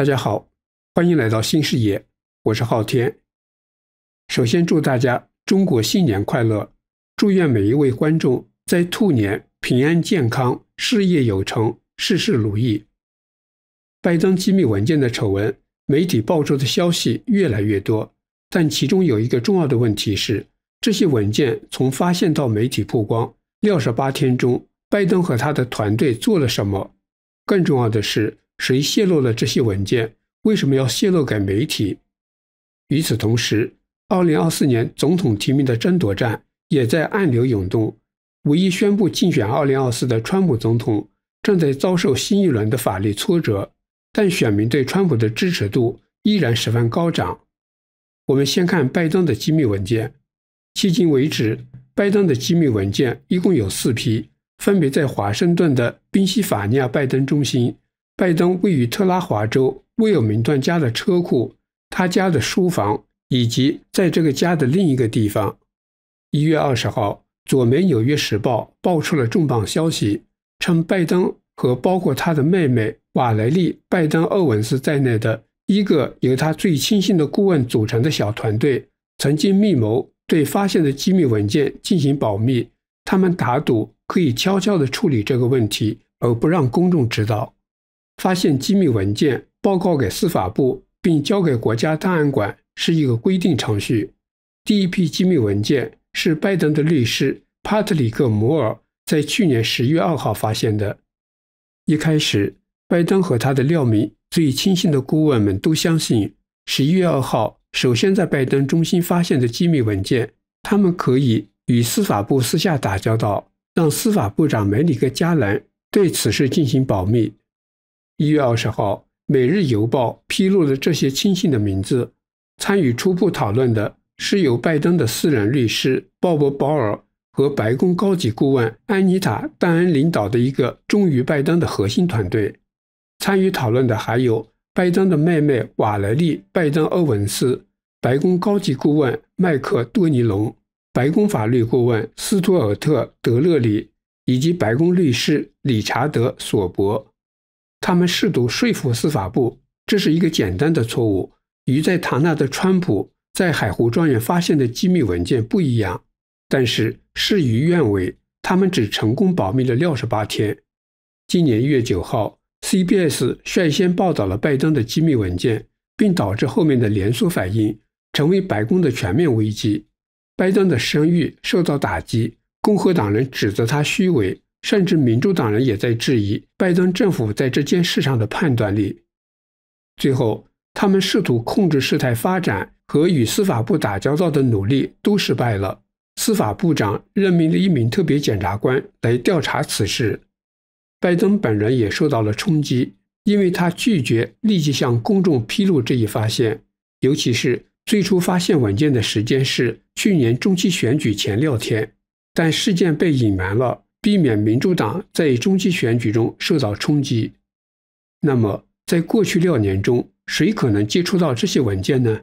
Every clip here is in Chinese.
大家好，欢迎来到新视野，我是昊天。首先祝大家中国新年快乐，祝愿每一位观众在兔年平安健康，事业有成，事事如意。拜登机密文件的丑闻，媒体爆出的消息越来越多，但其中有一个重要的问题是，这些文件从发现到媒体曝光68天中，拜登和他的团队做了什么？更重要的是，谁泄露了这些文件？为什么要泄露给媒体？与此同时，2024年总统提名的争夺战也在暗流涌动。唯一宣布竞选2024的川普总统正在遭受新一轮的法律挫折，但选民对川普的支持度依然十分高涨。我们先看拜登的机密文件。迄今为止，拜登的机密文件一共有4批，分别在华盛顿的宾夕法尼亚拜登中心、拜登位于特拉华州威尔明顿家的车库、他家的书房，以及在这个家的另一个地方。1月20号，左媒《纽约时报》爆出了重磅消息，称拜登和包括他的妹妹瓦莱丽·拜登·厄文斯在内的一个由他最亲信的顾问组成的小团队，曾经密谋对发现的机密文件进行保密，他们打赌可以悄悄地处理这个问题，而不让公众知道。发现机密文件报告给司法部并交给国家档案馆是一个规定程序。第一批机密文件是拜登的律师帕特里克·摩尔在去年10月2号发现的。一开始，拜登和他的廖民最亲信的顾问们都相信，11月2号首先在拜登中心发现的机密文件，他们可以与司法部私下打交道，让司法部长梅里克·加兰对此事进行保密。1月20号，《每日邮报》披露了这些亲信的名字。参与初步讨论的是由拜登的私人律师鲍勃·保尔和白宫高级顾问安妮塔·戴恩领导的一个忠于拜登的核心团队。参与讨论的还有拜登的妹妹瓦莱丽·拜登·厄文斯、白宫高级顾问麦克·多尼隆、白宫法律顾问斯图尔特·德勒里以及白宫律师理查德·索伯。他们试图说服司法部，这是一个简单的错误，与在唐纳的川普在海湖庄园发现的机密文件不一样。但是事与愿违，他们只成功保密了68天。今年1月9号 ，CBS 率先报道了拜登的机密文件，并导致后面的连锁反应，成为白宫的全面危机。拜登的声誉受到打击，共和党人指责他虚伪。甚至民主党人也在质疑拜登政府在这件事上的判断力。最后，他们试图控制事态发展和与司法部打交道的努力都失败了。司法部长任命了一名特别检察官来调查此事。拜登本人也受到了冲击，因为他拒绝立即向公众披露这一发现，尤其是最初发现文件的时间是去年中期选举前6天，但事件被隐瞒了。避免民主党在中期选举中受到冲击。那么，在过去6年中，谁可能接触到这些文件呢？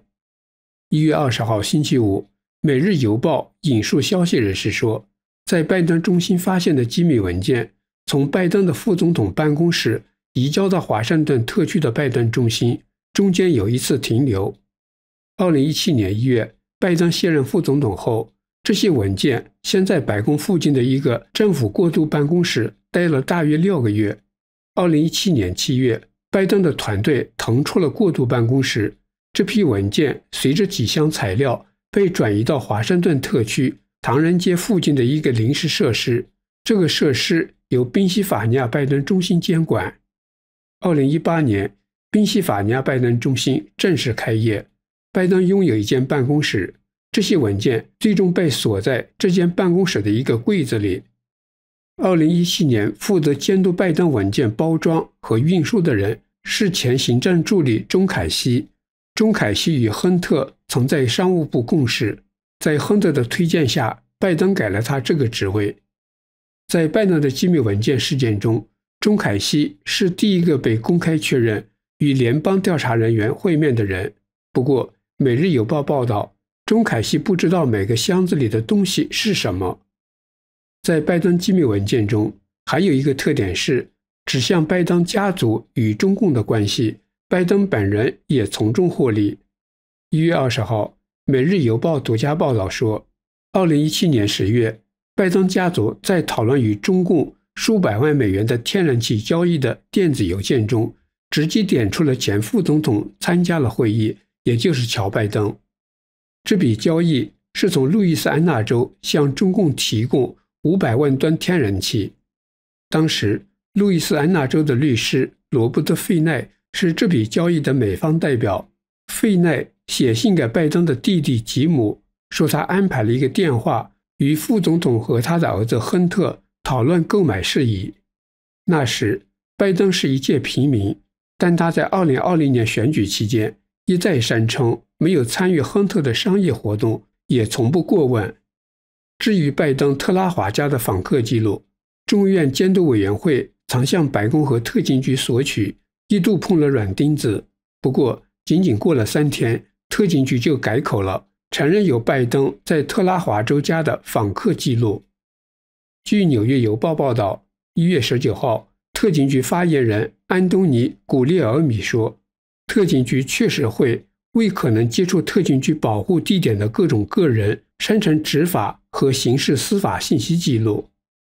1月20号星期五，《每日邮报》引述消息人士说，在拜登中心发现的机密文件，从拜登的副总统办公室移交到华盛顿特区的拜登中心，中间有一次停留。2017年1月，拜登卸任副总统后，这些文件先在白宫附近的一个政府过渡办公室待了大约6个月。2017年7月，拜登的团队腾出了过渡办公室，这批文件随着几箱材料被转移到华盛顿特区唐人街附近的一个临时设施，这个设施由宾夕法尼亚拜登中心监管。2018年，宾夕法尼亚拜登中心正式开业，拜登拥有一间办公室。这些文件最终被锁在这间办公室的一个柜子里。2017年负责监督拜登文件包装和运输的人是前行政助理钟凯西。钟凯西与亨特曾在商务部共事，在亨特的推荐下，拜登给了他这个职位。在拜登的机密文件事件中，钟凯西是第一个被公开确认与联邦调查人员会面的人。不过，《每日邮报》报道，钟凯西不知道每个箱子里的东西是什么。在拜登机密文件中，还有一个特点是指向拜登家族与中共的关系，拜登本人也从中获利。1月20号，《每日邮报》独家报道说，2017年10月，拜登家族在讨论与中共数百万美元的天然气交易的电子邮件中，直接点出了前副总统参加了会议，也就是乔拜登。这笔交易是从路易斯安那州向中共提供500万吨天然气。当时，路易斯安那州的律师罗伯特·费奈是这笔交易的美方代表。费奈写信给拜登的弟弟吉姆，说他安排了一个电话，与副总统和他的儿子亨特讨论购买事宜。那时，拜登是一介平民，但他在2020年选举期间一再声称没有参与亨特的商业活动，也从不过问。至于拜登特拉华家的访客记录，众议院监督委员会常向白宫和特勤局索取，一度碰了软钉子。不过，仅仅过了3天，特勤局就改口了，承认有拜登在特拉华州家的访客记录。据《纽约邮报》报道，1月19号，特勤局发言人安东尼·古列尔米说，特勤局确实会为可能接触特勤局保护地点的各种个人生成执法和刑事司法信息记录。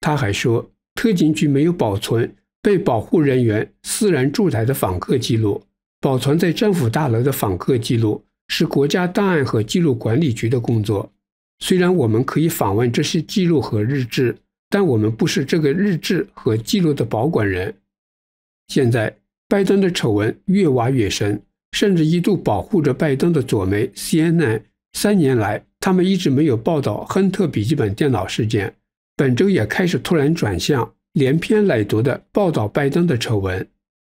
他还说，特勤局没有保存被保护人员私人住宅的访客记录，保存在政府大楼的访客记录是国家档案和记录管理局的工作。虽然我们可以访问这些记录和日志，但我们不是这个日志和记录的保管人。现在，拜登的丑闻越挖越深，甚至一度保护着拜登的左媒 CNN。3年来，他们一直没有报道亨特笔记本电脑事件，本周也开始突然转向，连篇累牍地报道拜登的丑闻。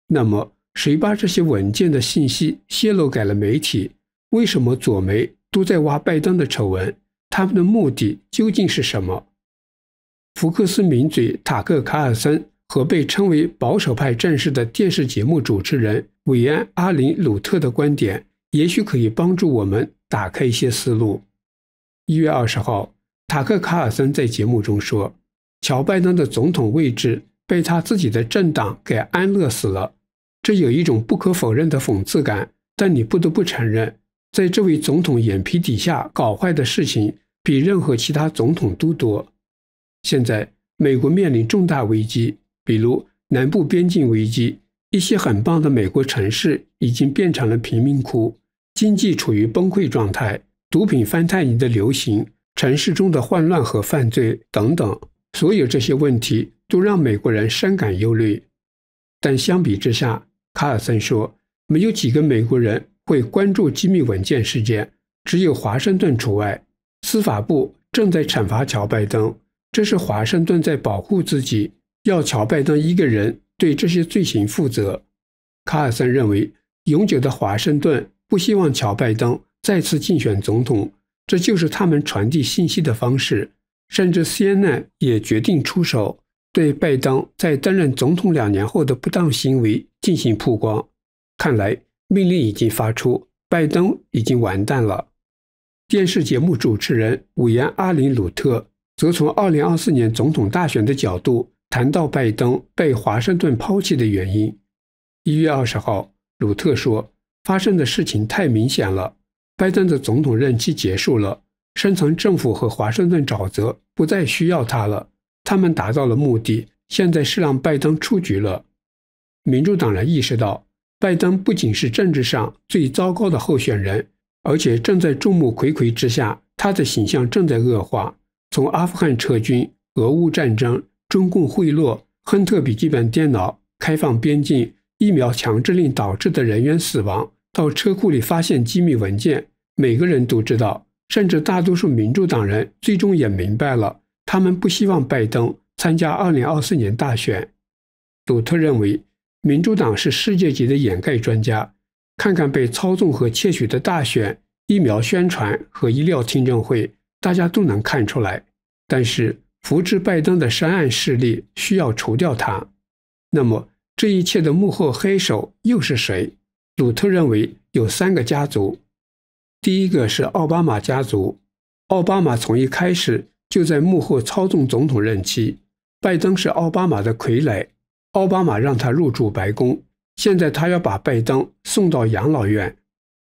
那么，谁把这些文件的信息泄露给了媒体？为什么左媒都在挖拜登的丑闻？他们的目的究竟是什么？福克斯名嘴塔克·卡尔森和被称为保守派战士的电视节目主持人韦恩·阿林·鲁特的观点，也许可以帮助我们打开一些思路。1月20号，塔克·卡尔森在节目中说，乔拜登的总统位置被他自己的政党给安乐死了。这有一种不可否认的讽刺感，但你不得不承认，在这位总统眼皮底下搞坏的事情比任何其他总统都多。现在，美国面临重大危机，比如南部边境危机，一些很棒的美国城市已经变成了贫民窟，经济处于崩溃状态，毒品芬太尼的流行，城市中的混乱和犯罪等等，所有这些问题都让美国人深感忧虑。但相比之下，卡尔森说，没有几个美国人会关注机密文件事件，只有华盛顿除外。司法部正在惩罚乔拜登，这是华盛顿在保护自己，要乔拜登一个人对这些罪行负责。卡尔森认为，永久的华盛顿不希望乔拜登再次竞选总统，这就是他们传递信息的方式。甚至 CNN 也决定出手，对拜登在担任总统2年后的不当行为进行曝光。看来，命令已经发出，拜登已经完蛋了。电视节目主持人韦恩·阿林·鲁特则从2024年总统大选的角度谈到拜登被华盛顿抛弃的原因。1月20号，鲁特说，发生的事情太明显了，拜登的总统任期结束了，深层政府和华盛顿沼泽不再需要他了，他们达到了目的，现在是让拜登出局了。民主党人意识到，拜登不仅是政治上最糟糕的候选人，而且正在众目睽睽之下，他的形象正在恶化。从阿富汗撤军、俄乌战争、中共贿赂、亨特笔记本电脑、开放边境、疫苗强制令导致的人员死亡，到车库里发现机密文件，每个人都知道，甚至大多数民主党人最终也明白了，他们不希望拜登参加2024年大选。鲁特认为，民主党是世界级的掩盖专家，看看被操纵和窃取的大选、疫苗宣传和医疗听证会，大家都能看出来，但是扶持拜登的深暗势力需要除掉他。那么，这一切的幕后黑手又是谁？鲁特认为有3个家族。第一个是奥巴马家族，奥巴马从一开始就在幕后操纵总统任期，拜登是奥巴马的傀儡，奥巴马让他入驻白宫，现在他要把拜登送到养老院。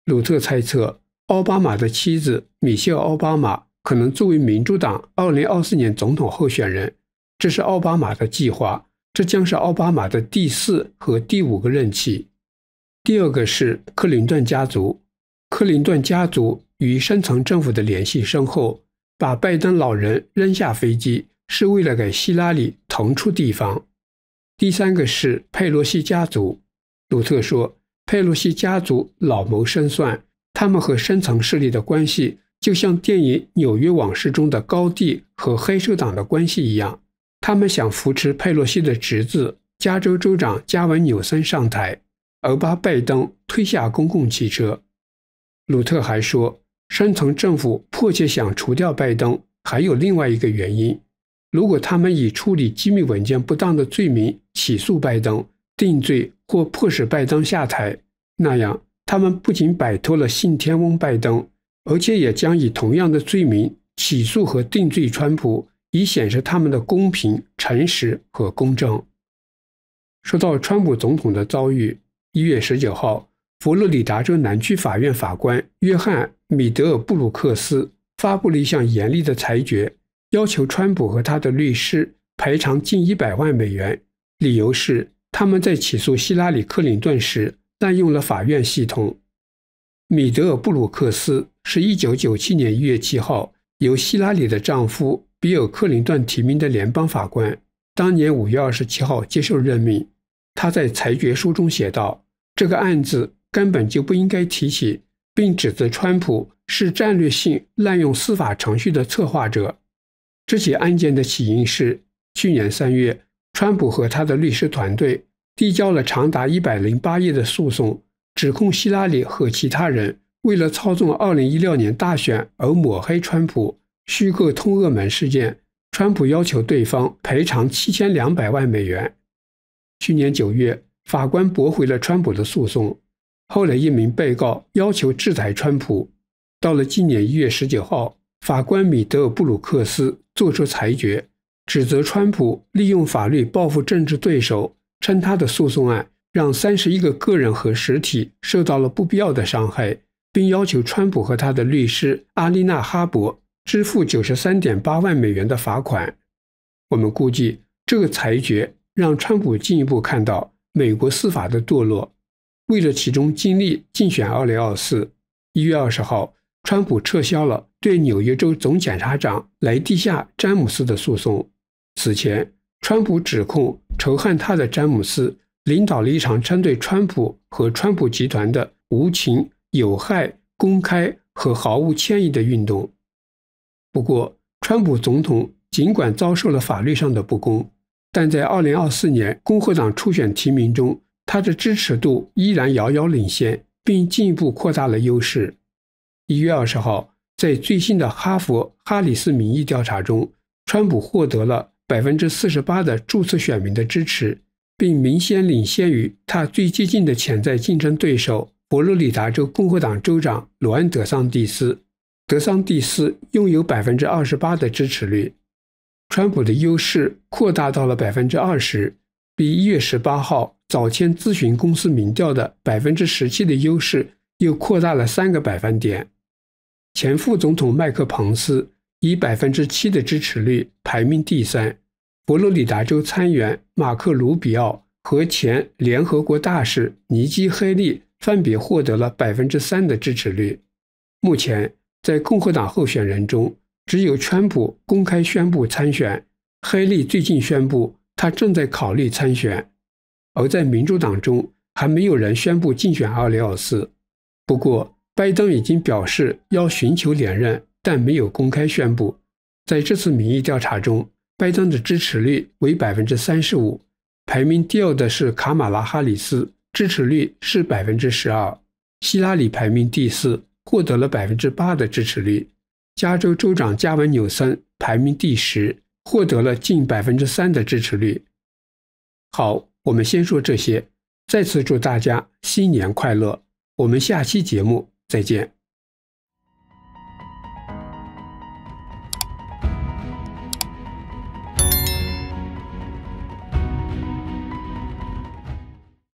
鲁特猜测，奥巴马的妻子米歇尔·奥巴马可能作为民主党2024年总统候选人，这是奥巴马的计划。这将是奥巴马的第4和第5个任期。第二个是克林顿家族。克林顿家族与深层政府的联系深厚，把拜登老人扔下飞机是为了给希拉里腾出地方。第三个是佩洛西家族。鲁特说，佩洛西家族老谋深算，他们和深层势力的关系就像电影《纽约往事》中的高地和黑手党的关系一样。他们想扶持佩洛西的侄子加州州长加文·纽森上台，而把拜登推下公共汽车。鲁特还说，深层政府迫切想除掉拜登还有另外一个原因，如果他们以处理机密文件不当的罪名起诉拜登，定罪或迫使拜登下台，那样他们不仅摆脱了信天翁拜登，而且也将以同样的罪名起诉和定罪川普，以显示他们的公平、诚实和公正。说到川普总统的遭遇，1月19号，佛罗里达州南区法院法官约翰·米德尔布鲁克斯发布了一项严厉的裁决，要求川普和他的律师赔偿近100万美元，理由是他们在起诉希拉里·克林顿时滥用了法院系统。米德尔布鲁克斯是1997年1月7号由希拉里的丈夫比尔·克林顿提名的联邦法官，当年5月27号接受任命。他在裁决书中写道，这个案子根本就不应该提起，并指责川普是战略性滥用司法程序的策划者。这起案件的起因是，去年3月，川普和他的律师团队递交了长达108页的诉讼，指控希拉里和其他人为了操纵2016年大选而抹黑川普，虚构通俄门事件。川普要求对方赔偿7200万美元。去年9月，法官驳回了川普的诉讼，后来一名被告要求制裁川普。到了今年1月19号，法官米德尔布鲁克斯作出裁决，指责川普利用法律报复政治对手，称他的诉讼案让31个个人和实体受到了不必要的伤害，并要求川普和他的律师阿丽娜·哈伯支付 93.8 万美元的罚款。我们估计这个裁决让川普进一步看到美国司法的堕落。为了集中精力竞选2024 1月20号，川普撤销了对纽约州总检察长莱蒂夏·詹姆斯的诉讼。此前，川普指控仇恨他的詹姆斯领导了一场针对川普和川普集团的无情、有害、公开和毫无歉意的运动。不过，川普总统尽管遭受了法律上的不公，但在2024年共和党初选提名中，他的支持度依然遥遥领先，并进一步扩大了优势。1月20号，在最新的哈佛哈里斯民意调查中，川普获得了 48% 的注册选民的支持，并明显领先于他最接近的潜在竞争对手佛罗里达州共和党州长罗恩·德桑蒂斯。德桑蒂斯拥有 28% 的支持率，川普的优势扩大到了 20%， 比1月18号早前咨询公司民调的 17% 的优势又扩大了3个百分点。前副总统麦克彭斯以 7% 的支持率排名第三，佛罗里达州参议员马克·卢比奥和前联合国大使尼基·黑利分别获得了 3% 的支持率。目前在共和党候选人中，只有川普公开宣布参选，黑利最近宣布他正在考虑参选，而在民主党中还没有人宣布竞选2024。不过，拜登已经表示要寻求连任，但没有公开宣布。在这次民意调查中，拜登的支持率为 35%， 排名第二的是卡马拉·哈里斯，支持率是 12%， 希拉里排名第四，获得了 8% 的支持率。加州州长加文·纽森排名第10，获得了近 3% 的支持率。好，我们先说这些，再次祝大家新年快乐，我们下期节目再见。